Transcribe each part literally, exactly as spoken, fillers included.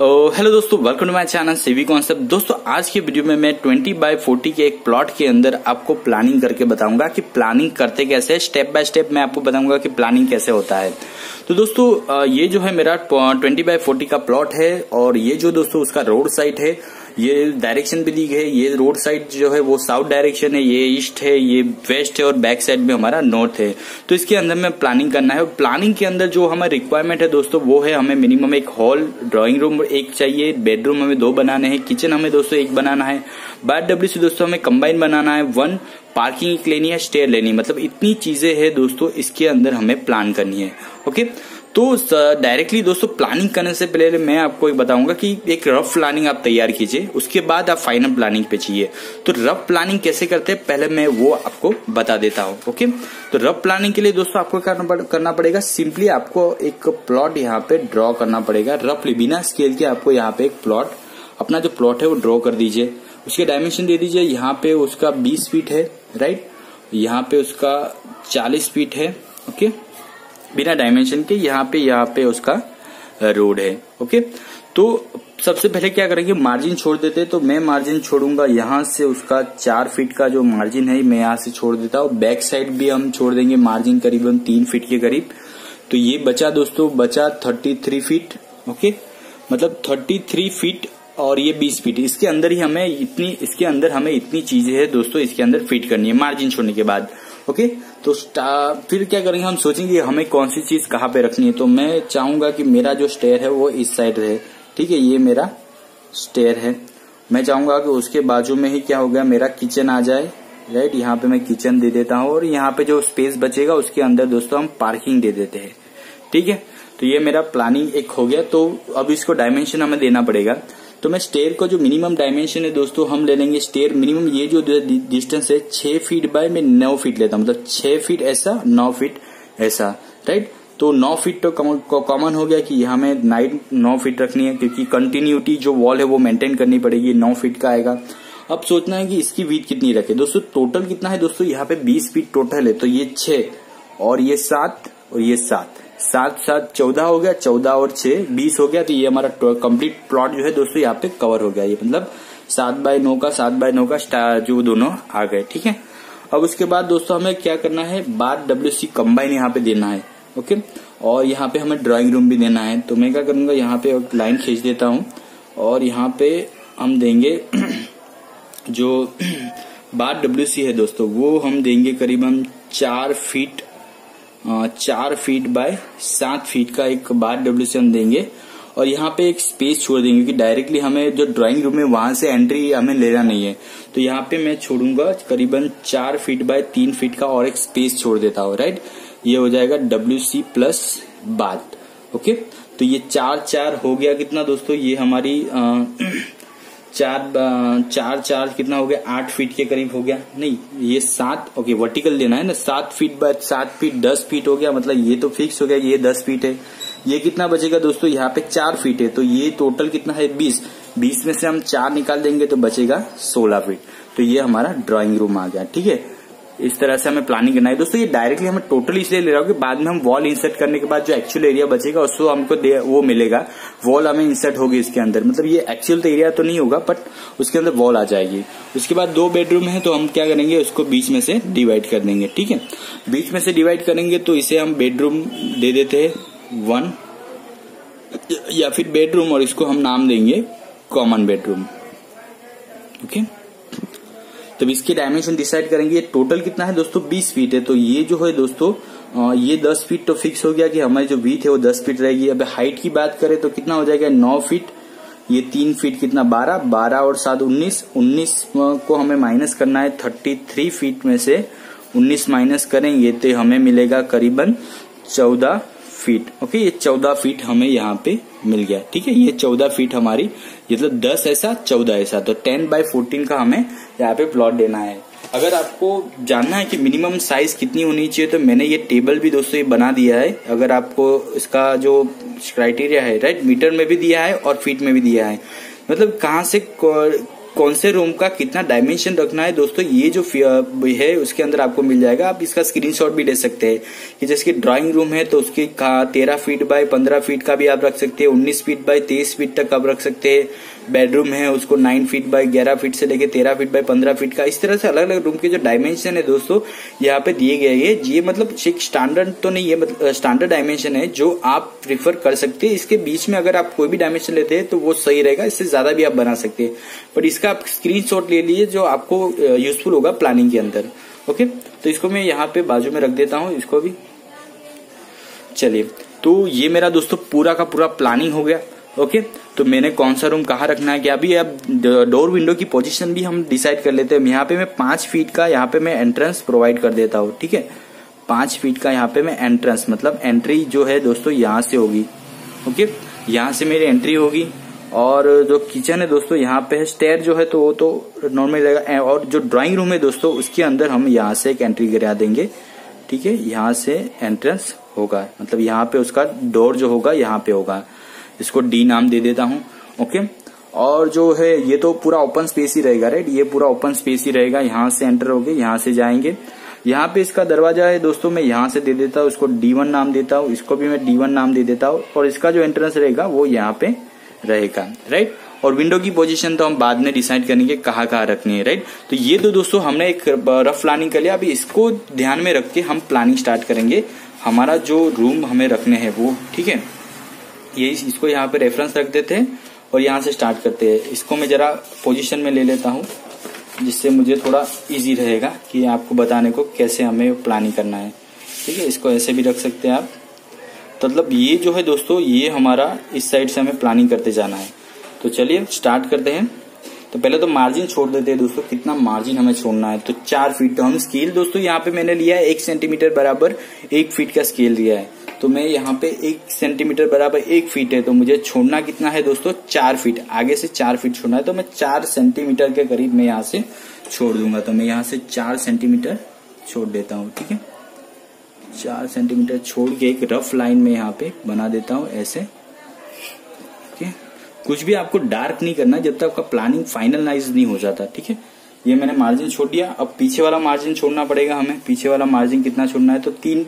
Hello दोस्तों, welcome to my channel civic concept. दोस्तों आज के वीडियो में मैं बीस बाई चालीस के एक प्लॉट के अंदर आपको प्लानिंग करके बताऊंगा कि प्लानिंग करते कैसे, स्टेप बाय स्टेप मैं आपको बताऊंगा कि प्लानिंग कैसे होता है। तो दोस्तों ये जो है मेरा बीस बाई चालीस का प्लॉट है और ये जो दोस्तों उसका रोड साइड है, ये डायरेक्शन भी दी गई है। ये रोड साइड जो है वो साउथ डायरेक्शन है, ये ईस्ट है, ये वेस्ट है और बैक साइड में हमारा नॉर्थ है। तो इसके अंदर में प्लानिंग करना है। प्लानिंग के अंदर जो हमारी रिक्वायरमेंट है दोस्तों वो है, हमें मिनिमम एक हॉल, ड्राइंग रूम एक चाहिए, बेडरूम हमें दो बनाने हैं, किचन हमें दोस्तों एक बनाना है, बार डब्ल्यू से दोस्तों हमें कंबाइन बनाना है वन, पार्किंग लेनी है, स्टेयर लेनी है। मतलब इतनी चीजें हैं दोस्तों इसके अंदर हमें प्लान करनी है। ओके, तो डायरेक्टली दोस्तों प्लानिंग करने से पहले मैं आपको बताऊंगा कि एक रफ प्लानिंग आप तैयार कीजिए, उसके बाद आप फाइनल प्लानिंग पे चाहिए। तो रफ प्लानिंग कैसे करते हैं पहले मैं वो आपको बता देता हूँ। ओके, तो रफ प्लानिंग के लिए दोस्तों आपको करना, पड़, करना पड़ेगा सिंपली आपको एक प्लॉट यहाँ पे ड्रॉ करना पड़ेगा। रफली बिना स्केल के आपको यहाँ पे एक प्लॉट, अपना जो प्लॉट है वो ड्रॉ कर दीजिए। उसके डायमेंशन दे दीजिए, यहाँ पे उसका बीस फीट है, राइट, यहाँ पे उसका चालीस फीट है। ओके, बिना डायमेंशन के यहाँ पे यहाँ पे उसका रोड है। ओके, तो सबसे पहले क्या करेंगे, मार्जिन छोड़ देते हैं। तो मैं मार्जिन छोड़ूंगा यहाँ से, उसका चार फीट का जो मार्जिन है मैं यहाँ से छोड़ देता हूँ। बैक साइड भी हम छोड़ देंगे मार्जिन करीबन तीन फीट के करीब। तो ये बचा दोस्तों, बचा थर्टी थ्री फीट। ओके, मतलब थर्टी थ्री फीट और ये बीस फीट, इसके अंदर ही हमें इतनी इसके अंदर हमें इतनी चीजें हैं दोस्तों इसके अंदर फिट करनी है मार्जिन छोड़ने के बाद। ओके, तो फिर क्या करेंगे, हम सोचेंगे हमें कौन सी चीज कहाँ पे रखनी है। तो मैं चाहूंगा कि मेरा जो स्टेयर है वो इस साइड रहे, ठीक है, ये मेरा स्टेयर है। मैं चाहूंगा कि उसके बाजू में ही क्या हो गया, मेरा किचन आ जाए, राइट, यहाँ पे मैं किचन दे देता हूँ। और यहाँ पे जो स्पेस बचेगा उसके अंदर दोस्तों हम पार्किंग दे देते हैं, ठीक है। तो ये मेरा प्लानिंग एक हो गया। तो अब इसको डायमेंशन हमें देना पड़ेगा। तो मैं स्टेयर का जो मिनिमम डायमेंशन है दोस्तों हम ले लेंगे। स्टेयर मिनिमम ये जो डिस्टेंस है छह फीट बाय मैं नौ फीट लेता हूँ, मतलब छह फीट ऐसा, नौ फीट ऐसा, राइट। तो नौ फीट तो कॉमन हो गया कि यहाँ में नाइन नौ फीट रखनी है, क्योंकि कंटिन्यूटी जो वॉल है वो मेंटेन करनी पड़ेगी। नौ फीट का आएगा। अब सोचना है कि इसकी विड्थ कितनी रखे दोस्तों। टोटल कितना है दोस्तों, यहाँ पे बीस फीट टोटल है। तो ये छह और ये सात और ये सात, सात सात चौदह हो गया, चौदह और छह बीस हो गया। तो ये हमारा कंप्लीट प्लॉट जो है दोस्तों यहाँ पे कवर हो गया। ये मतलब सात बाय नौ का सात बाय नौ का स्टार जो दोनों आ गए, ठीक है। अब उसके बाद दोस्तों हमें क्या करना है, बार डब्ल्यू सी कम्बाइन यहाँ पे देना है। ओके, और यहाँ पे हमें ड्राइंग रूम भी देना है। तो मैं क्या करूंगा, यहाँ पे एक लाइन खींच देता हूँ और यहाँ पे हम देंगे जो बार डब्ल्यू सी है दोस्तों वो हम देंगे करीबन चार फीट चार फीट बाय सात फीट का एक बार डब्ल्यू सी हम देंगे। और यहाँ पे एक स्पेस छोड़ देंगे क्योंकि डायरेक्टली हमें जो ड्राइंग रूम है वहां से एंट्री हमें लेना नहीं है। तो यहाँ पे मैं छोड़ूंगा करीबन चार फीट बाय तीन फीट का और एक स्पेस छोड़ देता हूँ, राइट। ये हो जाएगा W C plus bath. Okay, तो ये चार चार हो गया कितना दोस्तों, ये हमारी आ, चार चार चार कितना हो गया, आठ फीट के करीब हो गया। नहीं, ये सात, ओके वर्टिकल लेना है ना, सात फीट बाय सात फीट दस फीट हो गया। मतलब ये तो फिक्स हो गया, ये दस फीट है। ये कितना बचेगा दोस्तों, यहाँ पे चार फीट है। तो ये टोटल कितना है, बीस। बीस में से हम चार निकाल देंगे तो बचेगा सोलह फीट। तो ये हमारा ड्राइंग रूम आ गया, ठीक है। इस तरह से हमें प्लानिंग करना है दोस्तों। ये डायरेक्टली हमें टोटल इसलिए ले रहा हूँ कि बाद में हम वॉल इंसर्ट करने के बाद जो एक्चुअल एरिया बचेगा उसको हमको वो मिलेगा, वॉल हमें इंसर्ट होगी इसके अंदर। मतलब ये एक्चुअल तो एरिया तो नहीं होगा बट उसके अंदर वॉल आ जाएगी। उसके बाद दो बेडरूम है तो हम क्या करेंगे, उसको बीच में से डिवाइड कर देंगे, ठीक है। बीच में से डिवाइड करेंगे तो इसे हम बेडरूम दे देते हैं वन या फिर बेडरूम, और इसको हम नाम देंगे कॉमन बेडरूम। ओके, तो इसके डायमेंशन डिसाइड करेंगे। ये टोटल कितना है दोस्तों, बीस फीट है। तो ये जो है दोस्तों ये दस फीट तो फिक्स हो गया कि हमारी जो विड्थ है वो दस फीट रहेगी। अब हाइट की बात करें तो कितना हो जाएगा, नौ फीट, ये तीन फीट कितना, बारह, बारह और सात उन्नीस। उन्नीस को हमें माइनस करना है, थर्टी थ्री फीट में से उन्नीस माइनस करेंगे तो हमें मिलेगा करीबन चौदह फीट। ओके, ये चौदह फीट हमें यहाँ पे मिल गया, ठीक है। ये चौदह फीट हमारी, मतलब दस ऐसा चौदह ऐसा, तो टेन बाय फोर्टीन का हमें यहाँ पे प्लॉट देना है। अगर आपको जानना है कि मिनिमम साइज कितनी होनी चाहिए तो मैंने ये टेबल भी दोस्तों ये बना दिया है। अगर आपको इसका जो क्राइटेरिया है, राइट, मीटर में भी दिया है और फीट में भी दिया है। मतलब कहाँ से कौन से रूम का कितना डायमेंशन रखना है दोस्तों, ये जो है उसके अंदर आपको मिल जाएगा। आप इसका स्क्रीनशॉट भी ले सकते हैं कि जैसे ड्राइंग रूम है तो उसकी तेरह फीट बाय पंद्रह फीट का भी आप रख सकते हैं, उन्नीस फीट बाय तेईस फीट तक आप रख सकते हैं। बेडरूम है उसको नाइन फीट बाय ग्यारह फीट से लेकर तेरह फीट बाय पंद्रह फीट का, इस तरह से अलग अलग रूम के जो डायमेंशन है दोस्तों यहाँ पे दिए गए हैं। ये मतलब एक स्टैंडर्ड तो नहीं है, मतलब स्टैंडर्ड डायमेंशन है जो आप प्रिफर कर सकते हैं। इसके बीच में अगर आप कोई भी डायमेंशन लेते हैं तो वो सही रहेगा, इससे ज्यादा भी आप बना सकते हैं, बट इसका आप स्क्रीनशॉट ले लीजिए जो आपको यूजफुल होगा प्लानिंग के अंदर। ओके, तो इसको मैं यहाँ पे बाजू में रख देता हूँ, इसको भी। चलिए, तो ये मेरा दोस्तों पूरा का पूरा प्लानिंग हो गया। ओके, तो मैंने कौन सा रूम कहाँ रखना है क्या, अभी अब डोर विंडो की पोजीशन भी हम डिसाइड कर लेते हैं। यहाँ पे मैं पांच फीट का यहाँ पे मैं एंट्रेंस प्रोवाइड कर देता हूँ, ठीक है। पांच फीट का यहाँ पे मैं एंट्रेंस, मतलब एंट्री जो है दोस्तों यहाँ से होगी। ओके, यहाँ से मेरी एंट्री होगी, और जो किचन है दोस्तों यहाँ पे है, स्टेयर जो है तो वो तो नॉर्मल रहेगा, और जो ड्राइंग रूम है दोस्तों उसके अंदर हम यहाँ से एक एंट्री करा देंगे, ठीक है। यहाँ से एंट्रेंस होगा, मतलब यहाँ पे उसका डोर जो होगा यहाँ पे होगा, इसको डी नाम दे देता हूँ। ओके, और जो है ये तो पूरा ओपन स्पेस ही रहेगा, राइट, ये पूरा ओपन स्पेस ही रहेगा। यहाँ से एंटर होके यहाँ से जाएंगे, यहाँ पे इसका दरवाजा है दोस्तों मैं यहाँ से दे देता हूँ, इसको डी वन नाम देता हूँ, इसको भी मैं डी वन नाम दे देता हूँ, और इसका जो एंट्रेंस रहेगा वो यहाँ पे रहेगा, राइट। और विंडो की पोजीशन तो हम बाद में डिसाइड करेंगे कहाँ कहाँ रखनी है, राइट। तो ये तो दोस्तों हमने एक रफ प्लानिंग कर लिया, अभी इसको ध्यान में रख के हम प्लानिंग स्टार्ट करेंगे हमारा जो रूम हमें रखने हैं वो, ठीक है। ये इसको यहाँ पे रेफरेंस रख देते हैं और यहाँ से स्टार्ट करते हैं। इसको मैं जरा पोजीशन में ले लेता हूँ जिससे मुझे थोड़ा इजी रहेगा कि आपको बताने को कैसे हमें प्लानिंग करना है, ठीक है। इसको ऐसे भी रख सकते हैं आप, मतलब ये जो है दोस्तों ये हमारा इस साइड से हमें प्लानिंग करते जाना है। तो चलिए स्टार्ट करते हैं। तो पहले तो मार्जिन छोड़ देते हैं दोस्तों, कितना मार्जिन हमें छोड़ना है, तो चार फीट। तो हम स्केल दोस्तों यहाँ पे मैंने लिया है एक सेंटीमीटर बराबर एक फीट का स्केल लिया है, तो मैं यहाँ पे एक सेंटीमीटर बराबर एक फीट है, तो मुझे छोड़ना कितना है दोस्तों, चार फीट। आगे से चार फीट छोड़ना है, तो मैं चार सेंटीमीटर के करीब मैं यहाँ से छोड़ दूंगा। तो मैं यहाँ से चार सेंटीमीटर छोड़ देता हूँ, ठीक है। चार सेंटीमीटर छोड़ के एक रफ लाइन में यहाँ पे बना देता हूँ ऐसे, ठीक है। कुछ भी आपको डार्क नहीं करना जब तक आपका प्लानिंग फाइनलाइज नहीं हो जाता, ठीक है। ये मैंने मार्जिन छोड़ दिया, अब पीछे वाला मार्जिन छोड़ना पड़ेगा हमें। पीछे वाला मार्जिन कितना छोड़ना है, तो तीन,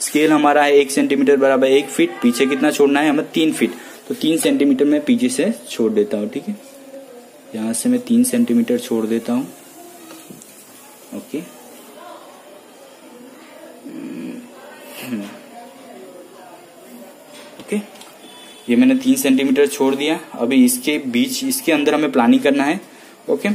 स्केल हमारा है एक सेंटीमीटर बराबर एक फीट, पीछे कितना छोड़ना है हमें, तीन फीट। तो तीन सेंटीमीटर मैं पीछे से छोड़ देता हूँ, ठीक है। यहाँ से मैं तीन सेंटीमीटर छोड़ देता हूँ, ओके। ओके, ये मैंने तीन सेंटीमीटर छोड़ दिया। अभी इसके बीच, इसके अंदर हमें प्लानिंग करना है, ओके।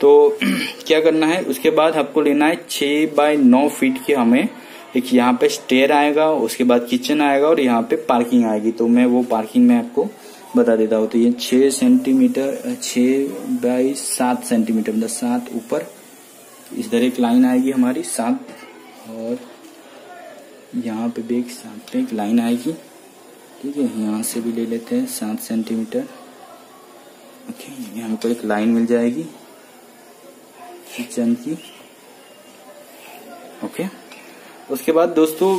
तो क्या करना है, उसके बाद आपको लेना है छः बाय नौ फीट की, हमें एक यहाँ पे स्टेयर आएगा, उसके बाद किचन आएगा, और यहाँ पे पार्किंग आएगी। तो मैं वो पार्किंग में आपको बता देता हूँ। तो ये छः सेंटीमीटर, छः बाई सात सेंटीमीटर, मतलब सात ऊपर इधर एक लाइन आएगी हमारी सात, और यहाँ पे भी एक सात पे एक लाइन आएगी, ठीक है। यहाँ से भी ले लेते हैं सात सेंटीमीटर, ओके। यहाँ पर एक लाइन मिल जाएगी किचन की, ओके। उसके बाद दोस्तों,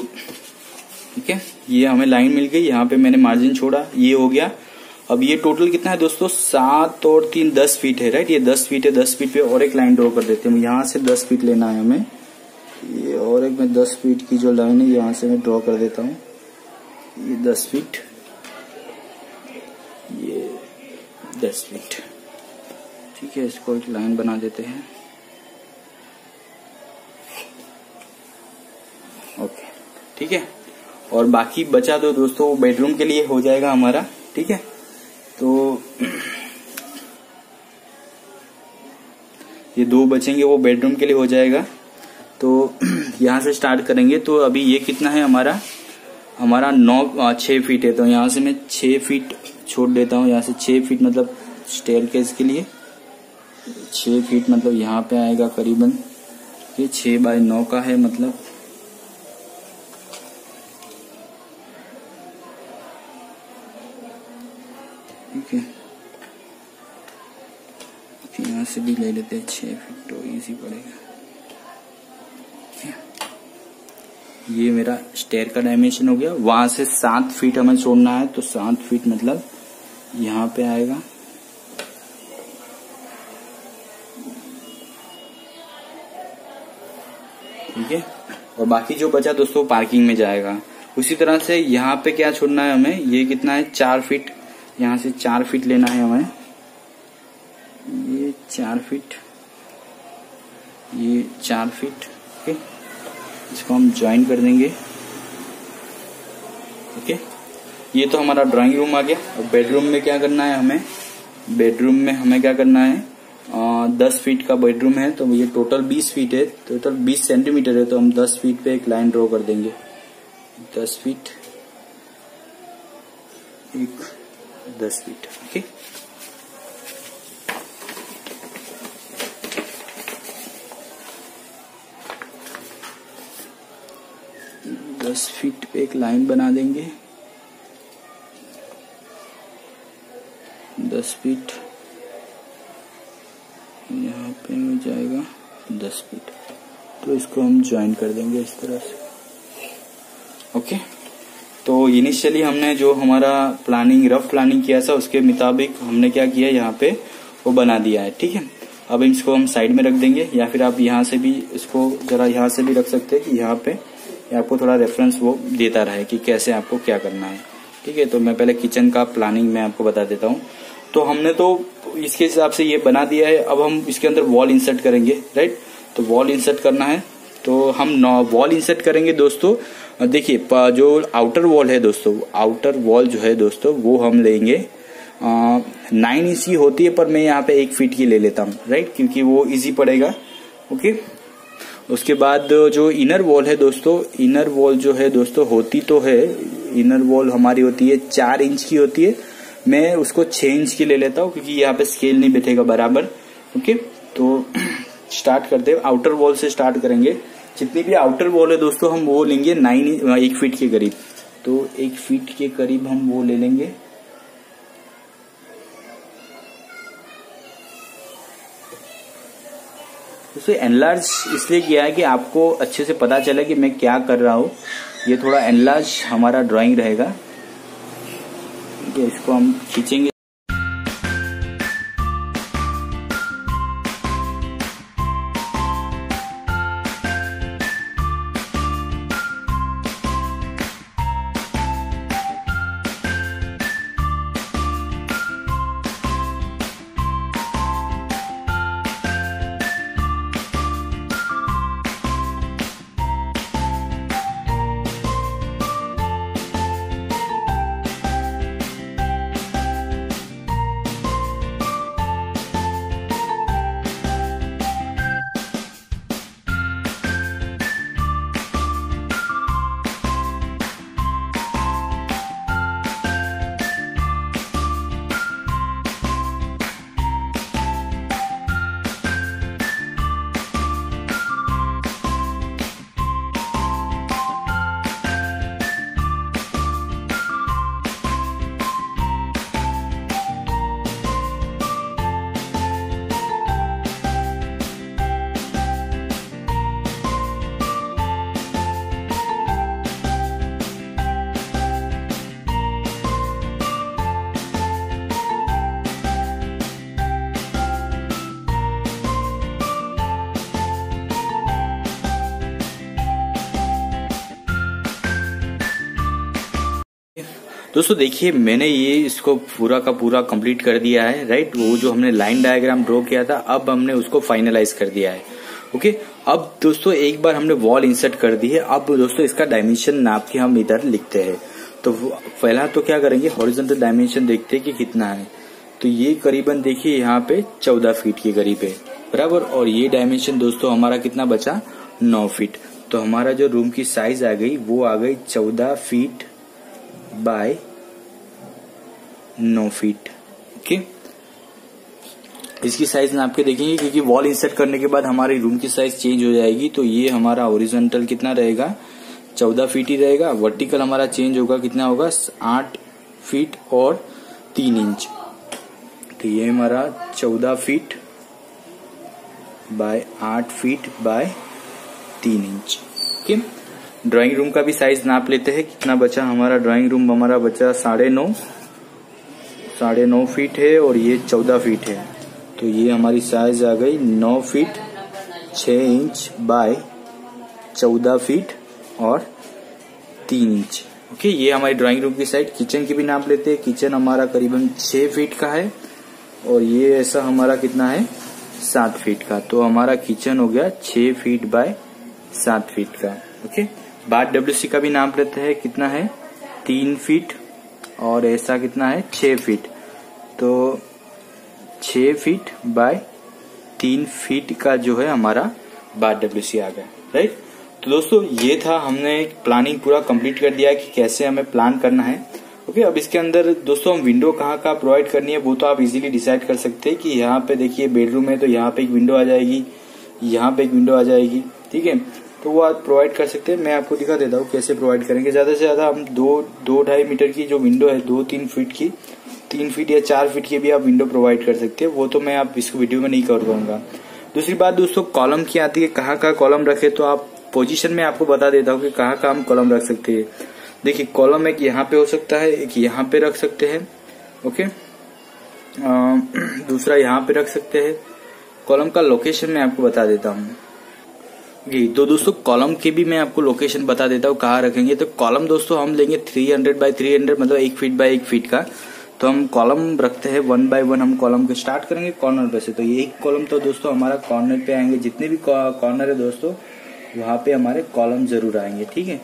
ठीक है, ये हमें लाइन मिल गई, यहाँ पे मैंने मार्जिन छोड़ा, ये हो गया। अब ये टोटल कितना है दोस्तों, सात और तीन दस फीट है, राइट। ये दस फीट है, दस फीट पे और एक लाइन ड्रॉ कर देते हैं। यहाँ से दस फीट लेना है हमें, ये और एक मैं दस फीट की जो लाइन है यहाँ से मैं ड्रॉ कर देता हूँ। ये दस फीट, ये दस फीट, ठीक है। इसको एक लाइन बना देते हैं, ओके, ठीक है। और बाकी बचा दो दोस्तों बेडरूम के लिए हो जाएगा हमारा, ठीक है। तो ये दो बचेंगे, वो बेडरूम के लिए हो जाएगा। तो यहाँ से स्टार्ट करेंगे। तो अभी ये कितना है हमारा, हमारा नौ छः फीट है, तो यहाँ से मैं छः फीट छोड़ देता हूँ। यहाँ से छः फीट मतलब स्टेयरकेस के लिए छः फीट, मतलब यहाँ पे आएगा करीबन, ये छः बाय नौ का है, मतलब ठीक है। यहाँ से भी ले लेते हैं छः फीट, तो इजी पड़ेगा। ये मेरा स्टेयर का डायमेंशन हो गया। वहां से सात फीट हमें छोड़ना है, तो सात फीट मतलब यहाँ पे आएगा, ठीक है, और बाकी जो बचा दोस्तों पार्किंग में जाएगा। उसी तरह से यहाँ पे क्या छोड़ना है हमें, ये कितना है चार फीट, यहाँ से चार फीट लेना है हमें, ये चार फीट ये चार फीट ओके, इसको हम ज्वाइन कर देंगे। ओके, ये तो हमारा ड्राइंग रूम आ गया। और बेडरूम में क्या करना है हमें, बेडरूम में हमें क्या करना है, दस फीट का बेडरूम है तो ये टोटल बीस फीट है, टोटल बीस सेंटीमीटर है, तो हम दस फीट पे एक लाइन ड्रॉ कर देंगे। दस फीट एक दस फीट ओके। दस फीट पे एक लाइन बना देंगे, दस फीट यहाँ पे हो जाएगा दस फीट, तो इसको हम ज्वाइन कर देंगे इस तरह से। Okay okay. तो इनिशियली हमने जो हमारा प्लानिंग रफ प्लानिंग किया था उसके मुताबिक हमने क्या किया यहाँ पे वो बना दिया है। ठीक है, अब इसको हम साइड में रख देंगे, या फिर आप यहाँ से भी इसको जरा यहाँ से भी रख सकते हैं कि यहाँ पे आपको थोड़ा रेफरेंस वो देता रहे कि कैसे आपको क्या करना है। ठीक है, तो मैं पहले किचन का प्लानिंग मैं आपको बता देता हूँ। तो हमने तो इसके हिसाब से ये बना दिया है, अब हम इसके अंदर वॉल इंसर्ट करेंगे, राइट। तो वॉल इंसर्ट करना है तो हम वॉल इंसर्ट करेंगे दोस्तों। देखिए जो आउटर वॉल है दोस्तों, आउटर वॉल जो है दोस्तों वो हम लेंगे नाइन इंच की होती है, पर मैं यहाँ पे एक फीट की ले लेता हूँ, राइट, क्योंकि वो इजी पड़ेगा। ओके, उसके बाद जो इनर वॉल है दोस्तों, इनर वॉल जो है दोस्तों होती तो है, इनर वॉल हमारी होती है चार इंच की होती है, मैं उसको छः इंच की ले लेता हूँ क्योंकि यहाँ पे स्केल नहीं बैठेगा बराबर। ओके, तो स्टार्ट करते हैं, आउटर वॉल से स्टार्ट करेंगे। जितनी भी आउटर वॉल है दोस्तों हम वो लेंगे नाइन एक फीट के करीब, तो एक फीट के करीब हम वो ले लेंगे। दोस्तों एनलार्ज इसलिए किया है कि आपको अच्छे से पता चले कि मैं क्या कर रहा हूँ, ये थोड़ा एनलार्ज हमारा ड्राइंग रहेगा। इसको हम खींचेंगे। दोस्तों देखिए मैंने ये इसको पूरा का पूरा कंप्लीट कर दिया है, राइट। वो जो हमने लाइन डायग्राम ड्रॉ किया था अब हमने उसको फाइनलाइज कर दिया है। ओके, अब दोस्तों एक बार हमने वॉल इंसर्ट कर दी है, अब दोस्तों इसका डायमेंशन नाप के हम इधर लिखते हैं। तो पहला तो क्या करेंगे, हॉरिजॉन्टल डायमेंशन देखते हैं कि कितना है। तो ये करीबन देखिए यहाँ पे चौदह फीट के करीब है, बराबर। और ये डायमेंशन दोस्तों हमारा कितना बचा, नौ फीट। तो हमारा जो रूम की साइज आ गई वो आ गई चौदह फीट बाय नौ फीट। ओके, इसकी साइज नाप के देखेंगे क्योंकि वॉल इंसर्ट करने के बाद हमारी रूम की साइज चेंज हो जाएगी। तो ये हमारा हॉरिजॉन्टल कितना रहेगा, चौदह फीट ही रहेगा। वर्टिकल हमारा चेंज होगा, कितना होगा, आठ फीट और तीन इंच। तो ये हमारा चौदह फीट बाय आठ फीट बाय तीन इंच। ओके, ड्राइंग रूम का भी साइज नाप लेते हैं, कितना बचा हमारा ड्राइंग रूम, हमारा बचा साढ़े नौ साढ़े नौ फीट है और ये चौदह फीट है। तो ये हमारी साइज आ गई नौ फीट छः इंच बाय चौदह फीट और तीन इंच। ओके, ये हमारी ड्राइंग रूम की साइड। किचन की भी नाप लेते हैं। किचन हमारा करीबन छह फीट का है और ये ऐसा हमारा कितना है, सात फीट का। तो हमारा किचन हो गया छह फीट बाय सात फीट का। ओके, बाथ डब्ल्यूसी का भी नाप लेते हैं, कितना है, तीन फीट और ऐसा कितना है, छह फीट। तो छह फीट बाय तीन फीट का जो है हमारा बाथ डब्ल्यूसी आ गया, राइट। तो दोस्तों ये था, हमने प्लानिंग पूरा कंप्लीट कर दिया कि कैसे हमें प्लान करना है। ओके, अब इसके अंदर दोस्तों हम विंडो कहाँ कहाँ प्रोवाइड करनी है वो तो आप इजीली डिसाइड कर सकते हैं कि यहाँ पे देखिए बेडरूम है तो यहाँ पे एक विंडो आ जाएगी, यहाँ पे एक विंडो आ जाएगी, ठीक है। तो वो आप प्रोवाइड कर सकते हैं। मैं आपको दिखा देता हूँ कैसे प्रोवाइड करेंगे। ज्यादा से ज्यादा हम दो दो ढाई मीटर की जो विंडो है, दो तीन फीट की, तीन फीट या चार फीट की भी आप विंडो प्रोवाइड कर सकते हैं। वो तो मैं आप इसको वीडियो में नहीं कर पाऊंगा। दूसरी बात दोस्तों, कॉलम की आती है, कहाँ कहाँ कॉलम रखे, तो आप पोजीशन में आपको बता देता हूँ कि कहाँ कहाँ हम कॉलम रख सकते हैं। देखिए कॉलम एक यहाँ पे हो सकता है, एक यहाँ पे रख सकते हैं, ओके, दूसरा यहाँ पे रख सकते हैं। कॉलम का लोकेशन मैं आपको बता देता हूँ। जी तो दोस्तों कॉलम के भी मैं आपको लोकेशन बता देता हूँ कहाँ रखेंगे। तो कॉलम दोस्तों हम लेंगे तीन सौ बाय तीन सौ, मतलब एक फीट बाय एक फीट का। तो हम कॉलम रखते हैं वन बाय वन, हम कॉलम को स्टार्ट करेंगे कॉर्नर पे से। तो ये एक कॉलम तो दोस्तों हमारा कॉर्नर पे आएंगे, जितने भी कॉर्नर है दोस्तों वहाँ पे हमारे कॉलम जरूर आएंगे, ठीक है।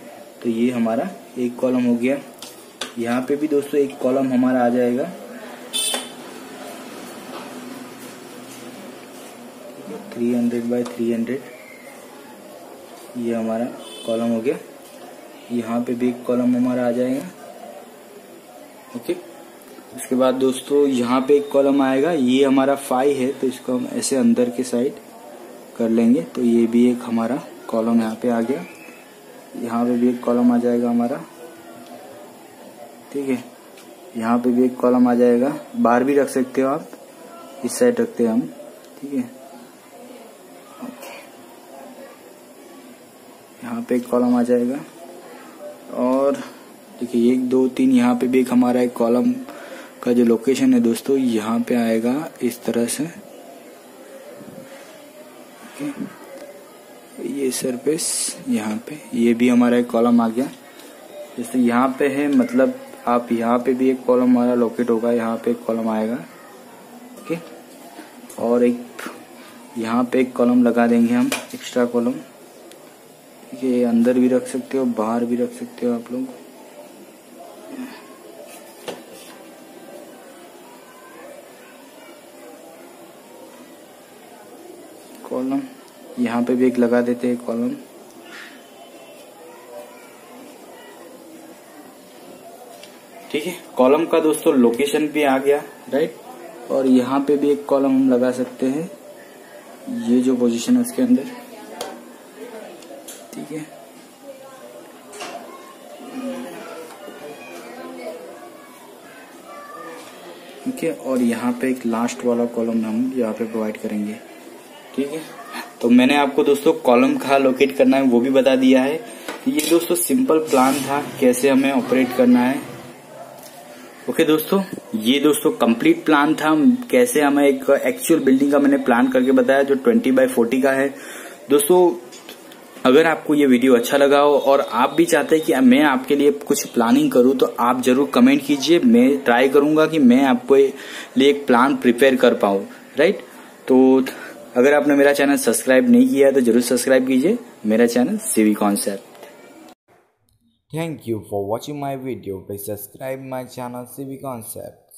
तो ये हमारा एक कॉलम हो गया। यहाँ पे भी दोस्तों एक कॉलम हमारा आ जाएगा। तीन सौ बाय तीन सौ ये हमारा कॉलम हो गया। यहाँ पे भी एक कॉलम हमारा आ जाएगा, ओके। उसके बाद दोस्तों यहाँ पे एक कॉलम आएगा, ये हमारा फाइव है तो इसको हम ऐसे अंदर के साइड कर लेंगे। तो ये भी एक हमारा कॉलम यहाँ पे आ गया। यहाँ पे भी एक कॉलम आ जाएगा हमारा, ठीक है। यहाँ पे भी एक कॉलम आ जाएगा। बाहर भी रख सकते हो आप, इस साइड रखते हैं हम, ठीक है। यहाँ पे एक कॉलम आ जाएगा। और देखिए एक दो तीन, यहाँ पे भी एक हमारा एक कॉलम का जो लोकेशन है दोस्तों यहाँ पे आएगा इस तरह से, ओके। ये सरफेस यहाँ पे, ये भी हमारा एक कॉलम आ गया। जैसे यहाँ पे है, मतलब आप यहाँ पे भी एक कॉलम हमारा लोकेट होगा, यहाँ पे एक कॉलम आएगा, ओके। और एक यहाँ पे एक कॉलम लगा देंगे हम, एक्स्ट्रा कॉलम। ये अंदर भी रख सकते हो, बाहर भी रख सकते हो आप लोग, कॉलम। यहाँ पे भी एक लगा देते हैं कॉलम, ठीक है। कॉलम का दोस्तों लोकेशन भी आ गया, राइट। और यहाँ पे भी एक कॉलम हम लगा सकते हैं, ये जो पोजीशन है उसके अंदर, ठीक है। ठीक है, और यहाँ पे एक लास्ट वाला कॉलम हम यहाँ पे प्रोवाइड करेंगे, ठीक है। तो मैंने आपको दोस्तों कॉलम कहाँ लोकेट करना है वो भी बता दिया है। ये दोस्तों सिंपल प्लान था कैसे हमें ऑपरेट करना है। ओके दोस्तों, ये दोस्तों कंप्लीट प्लान था कैसे हमें एक एक्चुअल बिल्डिंग का मैंने प्लान करके बताया, जो ट्वेंटी बाय फोर्टी का है। दोस्तों अगर आपको ये वीडियो अच्छा लगा हो और आप भी चाहते हैं कि मैं आपके लिए कुछ प्लानिंग करूं तो आप जरूर कमेंट कीजिए। मैं ट्राई करूंगा कि मैं आपको लिए एक प्लान प्रिपेयर कर पाऊं, राइट। तो अगर आपने मेरा चैनल सब्सक्राइब नहीं किया है तो जरूर सब्सक्राइब कीजिए मेरा channel civic concept. Thank you for watching my video. Please subscribe my channel civic concept.